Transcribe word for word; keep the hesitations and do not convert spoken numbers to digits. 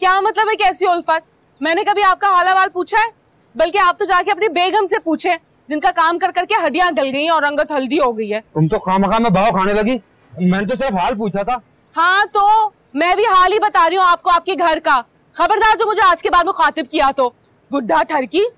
क्या मतलब है कैसी उल्फत? मैंने कभी आपका हाल हवाल पूछा है? बल्कि आप तो जाके अपनी बेगम से पूछे जिनका काम कर करके हड्डियां गल गई और रंगत हल्दी हो गई है। तुम तो खामखा में भाव खाने लगी, मैंने तो सिर्फ हाल पूछा था। हाँ तो मैं भी हाल ही बता रही हूँ आपको आपके घर का। खबरदार जो मुझे आज के बाद मुखातिब किया तो बुढ़ा ठरकी।